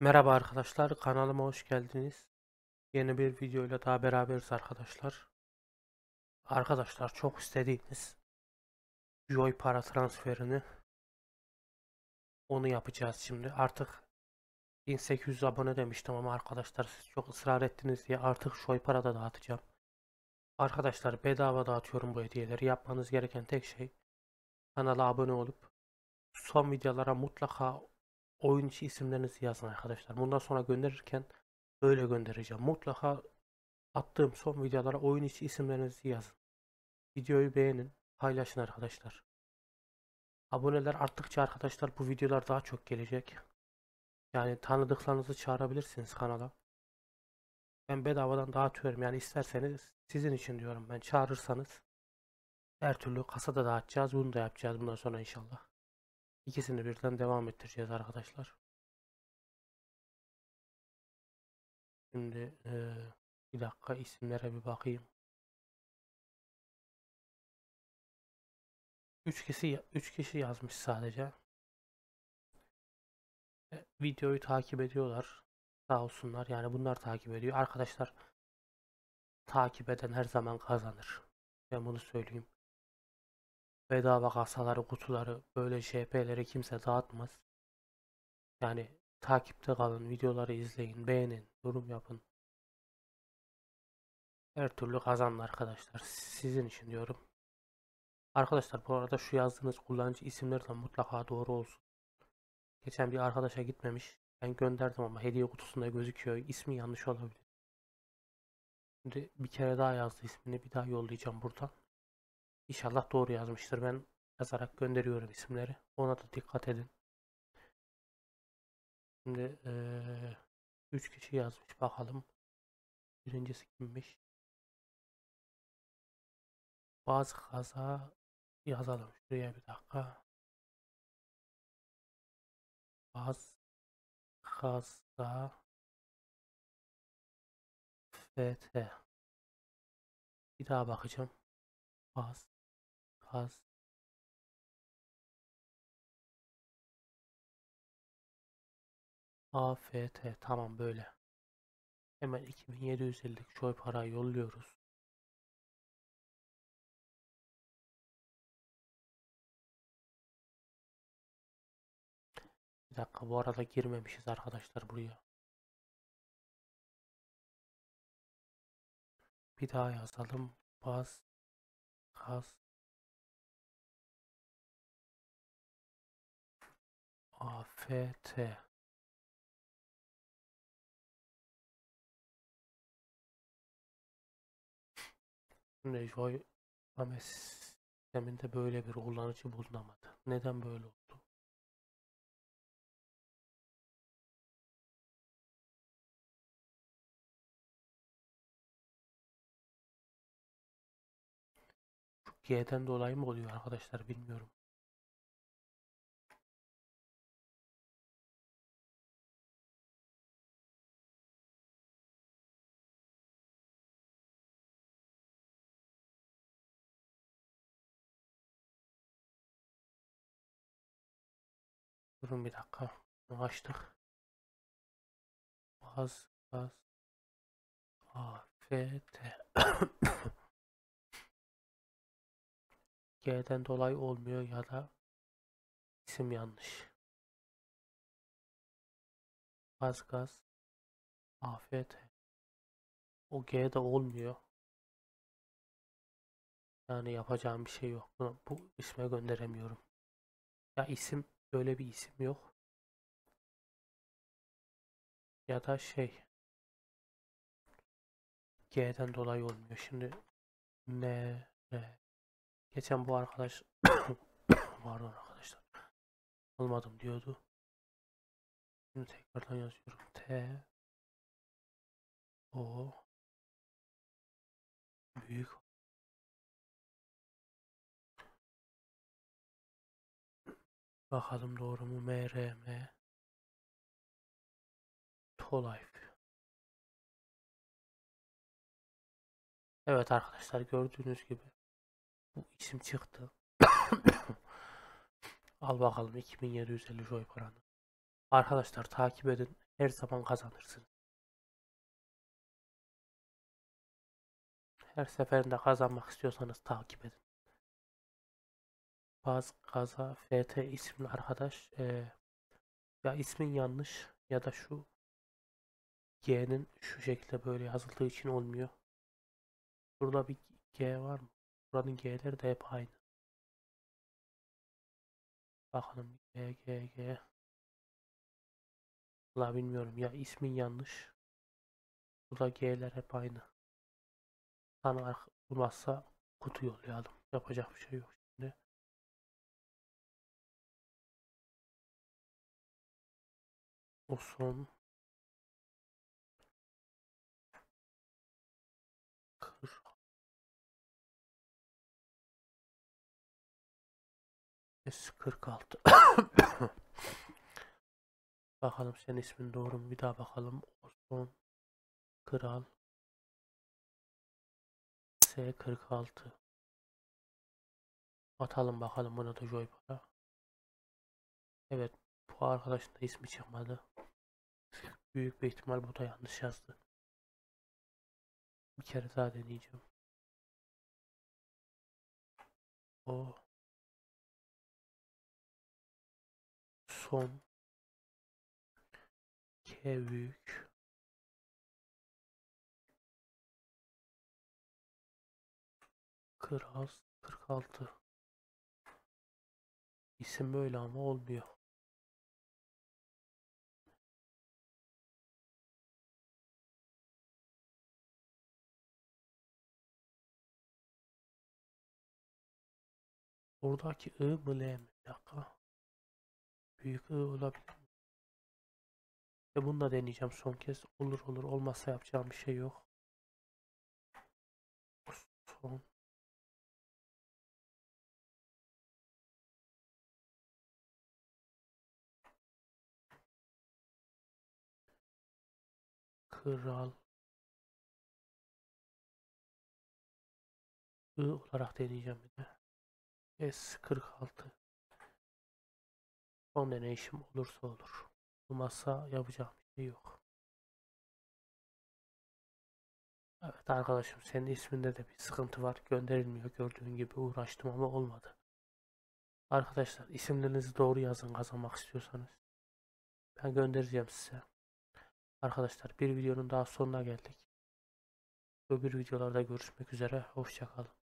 Merhaba arkadaşlar, kanalıma hoş geldiniz. Yeni bir videoyla daha beraberiz arkadaşlar. Arkadaşlar, çok istediğiniz JOYPARA transferini yapacağız şimdi. Artık 1800 abone demiştim ama arkadaşlar siz çok ısrar ettiniz diye artık JOYPARA'da dağıtacağım. Arkadaşlar, bedava dağıtıyorum bu hediyeleri. Yapmanız gereken tek şey kanala abone olup son videolara mutlaka oyun içi isimlerinizi yazın arkadaşlar. Bundan sonra gönderirken böyle göndereceğim. Mutlaka attığım son videolara oyun içi isimlerinizi yazın. Videoyu beğenin, paylaşın arkadaşlar. Aboneler arttıkça arkadaşlar bu videolar daha çok gelecek. Yani tanıdıklarınızı çağırabilirsiniz kanala. Ben bedavadan dağıtıyorum. Yani isterseniz sizin için diyorum ben. Çağırırsanız her türlü kasada dağıtacağız. Bunu da yapacağız bundan sonra inşallah. İkisini birden devam ettireceğiz arkadaşlar. Şimdi bir dakika isimlere bir bakayım. Üç kişi yazmış sadece. Videoyu takip ediyorlar. Sağ olsunlar. Yani bunlar takip ediyor. Arkadaşlar, takip eden her zaman kazanır. Ben bunu söyleyeyim. Bedava kasaları, kutuları, böyle JP'leri kimse dağıtmaz. Yani takipte kalın, videoları izleyin, beğenin, yorum yapın. Her türlü kazanın arkadaşlar. Sizin için diyorum. Arkadaşlar, bu arada şu yazdığınız kullanıcı isimleri de mutlaka doğru olsun. Geçen bir arkadaşa gitmemiş. Ben gönderdim ama hediye kutusunda gözüküyor. İsmi yanlış olabilir. Şimdi bir kere daha yazdı ismini. Bir daha yollayacağım buradan. İnşallah doğru yazmıştır. Ben yazarak gönderiyorum isimleri. Ona da dikkat edin. Şimdi 3 kişi yazmış. Bakalım. Birincisi kimmiş? Bazı kaza yazalım. Şuraya bir dakika. Bazı kaza FT. Bir daha bakacağım. AFT, tamam, böyle. Hemen 2750'lik JOYPARA'yı yolluyoruz. Bir dakika, bu arada girmemişiz arkadaşlar buraya. Bir daha yazalım. AFT. Şimdi JOYPARA sisteminde böyle bir kullanıcı bulunamadı. Neden böyle oldu? G'den dolayı mı oluyor arkadaşlar, bilmiyorum. Durun bir dakika. Bunu açtık. AFT. G'den dolayı olmuyor ya da isim yanlış. AFT. O G'de olmuyor. Yani yapacağım bir şey yok. Bu isme gönderemiyorum. Ya isim, böyle bir isim yok. Ya da G'den dolayı olmuyor. Şimdi N. Geçen bu arkadaş pardon arkadaşlar, olmadım diyordu. Şimdi tekrardan yazıyorum. O büyük bakalım doğru mu? MRM Tolife. Evet arkadaşlar, gördüğünüz gibi bu isim çıktı. Al bakalım 2750 JOYPARA'nı. Arkadaşlar, takip edin. her zaman kazanırsınız. Her seferinde kazanmak istiyorsanız takip edin. Bazı kaza FT isimli arkadaş ya ismin yanlış ya da şu G'nin şu şekilde böyle yazıldığı için olmuyor. Burada bir G var mı? Buranın G'leri de hep aynı. Bakalım G. Vallahi bilmiyorum ya, ismin yanlış. Burada G'ler hep aynı. Sana bulmazsa kutu yollayalım. Yapacak bir şey yok şimdi. O son. 46. Bakalım senin ismin doğru mu? Bir daha bakalım. Osman Kral S46. Atalım bakalım buna da JOYPARA. Evet, bu arkadaşın da ismi çıkmadı. Büyük bir ihtimal bu da yanlış yazdı. Bir kere daha deneyeceğim. O son büyük Kral 46. İsim böyle ama olmuyor. Buradaki I mı L mi? Bir dakika. Büyük I olabilir. Bunu da deneyeceğim son kez. Olur, olmazsa yapacağım bir şey yok. Son. Kral. I olarak deneyeceğim bir de. S46. Son deneyişim olursa olur. Olmazsa yapacağım bir şey yok. Evet arkadaşım, senin isminde de bir sıkıntı var. Gönderilmiyor. Gördüğün gibi uğraştım ama olmadı. Arkadaşlar, isimlerinizi doğru yazın kazanmak istiyorsanız. Ben göndereceğim size. Arkadaşlar, bir videonun daha sonuna geldik. Öbür videolarda görüşmek üzere. Hoşça kalın.